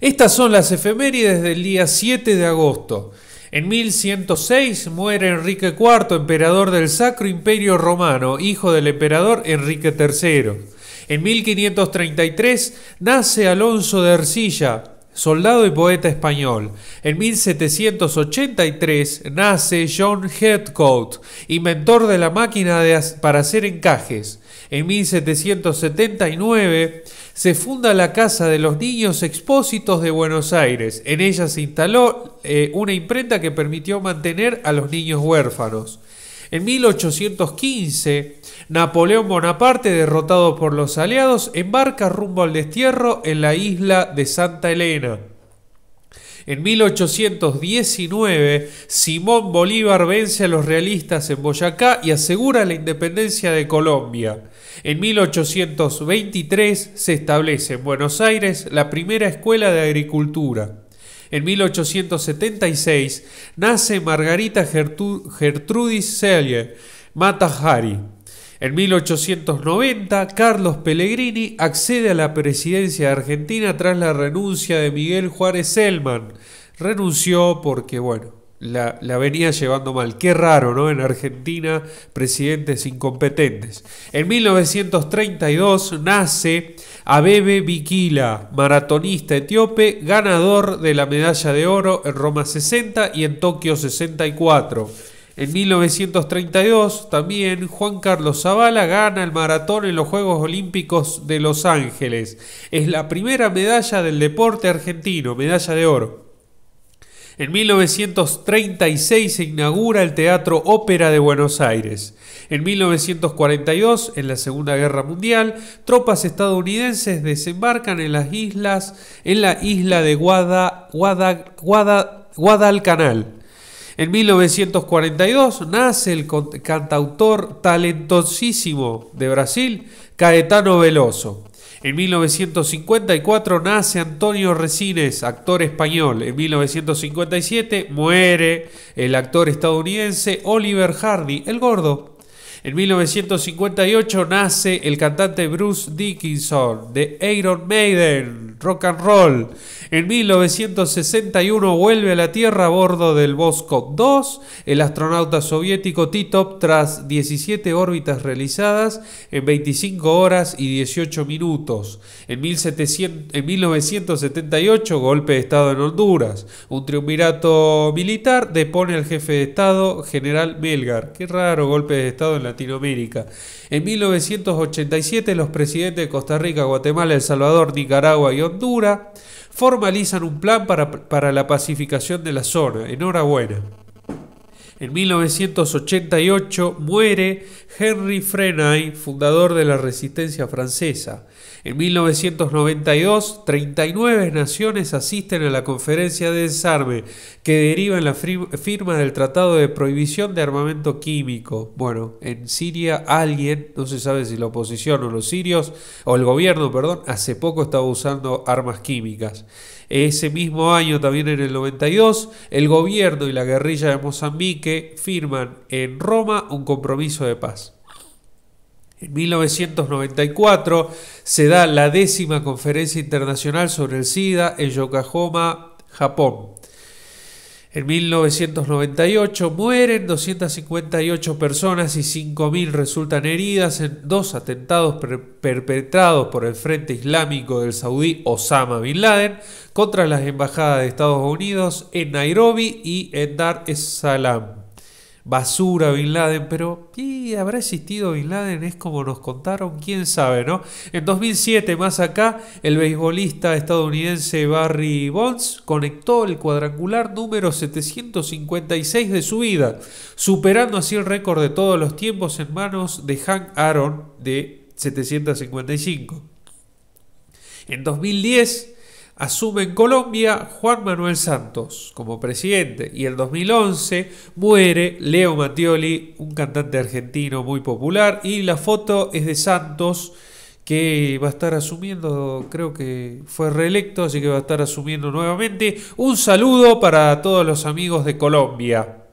Estas son las efemérides del día 7 de agosto. En 1106 muere Enrique IV, emperador del Sacro Imperio Romano, hijo del emperador Enrique III. En 1533 nace Alonso de Ercilla, soldado y poeta español. En 1783 nace John Heathcoat, inventor de la máquina para hacer encajes. En 1779 se funda la Casa de los Niños Expósitos de Buenos Aires. En ella se instaló una imprenta que permitió mantener a los niños huérfanos. En 1815, Napoleón Bonaparte, derrotado por los aliados, embarca rumbo al destierro en la isla de Santa Elena. En 1819, Simón Bolívar vence a los realistas en Boyacá y asegura la independencia de Colombia. En 1823, se establece en Buenos Aires la primera escuela de agricultura. En 1876 nace Margarita Gertrudis Zelle, Mata Hari. En 1890, Carlos Pellegrini accede a la presidencia de Argentina tras la renuncia de Miguel Juárez Celmán. Renunció porque, bueno, la venía llevando mal. Qué raro, ¿no? En Argentina, presidentes incompetentes. En 1932 nace Abebe Bikila, maratonista etíope, ganador de la medalla de oro en Roma 60 y en Tokio 64. En 1932 también Juan Carlos Zavala gana el maratón en los Juegos Olímpicos de Los Angeles. Es la primera medalla del deporte argentino, medalla de oro. En 1936 se inaugura el Teatro Ópera de Buenos Aires. En 1942, en la Segunda Guerra Mundial, tropas estadounidenses desembarcan en la isla de Guadalcanal. En 1942 nace el cantautor talentosísimo de Brasil, Caetano Veloso. En 1954 nace Antonio Resines, actor español. En 1957 muere el actor estadounidense Oliver Hardy, el gordo. En 1958 nace el cantante Bruce Dickinson de Iron Maiden, rock and roll. En 1961 vuelve a la Tierra a bordo del Vostok II el astronauta soviético Titov tras 17 órbitas realizadas en 25 horas y 18 minutos. En 1978, golpe de Estado en Honduras. Un triunvirato militar depone al jefe de Estado, general Melgar. Qué raro, golpe de Estado en Latinoamérica. En 1987 los presidentes de Costa Rica, Guatemala, El Salvador, Nicaragua y Honduras formalizan un plan para la pacificación de la zona. Enhorabuena. En 1988 muere Henri Frenay, fundador de la Resistencia Francesa. En 1992, 39 naciones asisten a la Conferencia de Desarme, que deriva en la firma del Tratado de Prohibición de Armamento Químico. Bueno, en Siria alguien, no se sabe si la oposición o los sirios, o el gobierno, perdón, hace poco estaba usando armas químicas. Ese mismo año, también en el 92, el gobierno y la guerrilla de Mozambique firman en Roma un compromiso de paz. En 1994 se da la 10ª Conferencia Internacional sobre el SIDA en Yokohama, Japón. En 1998 mueren 258 personas y 5.000 resultan heridas en dos atentados perpetrados por el Frente Islámico del saudí Osama Bin Laden contra las embajadas de Estados Unidos en Nairobi y en Dar es Salaam. Basura Bin Laden, pero ¿y habrá existido Bin Laden? Es como nos contaron, quién sabe, ¿no? En 2007, más acá, el beisbolista estadounidense Barry Bonds conectó el cuadrangular número 756 de su vida, superando así el récord de todos los tiempos en manos de Hank Aaron de 755. En 2010... asume en Colombia Juan Manuel Santos como presidente y en 2011 muere Leo Mattioli, un cantante argentino muy popular, y la foto es de Santos, que va a estar asumiendo, creo que fue reelecto, así que va a estar asumiendo nuevamente. Un saludo para todos los amigos de Colombia.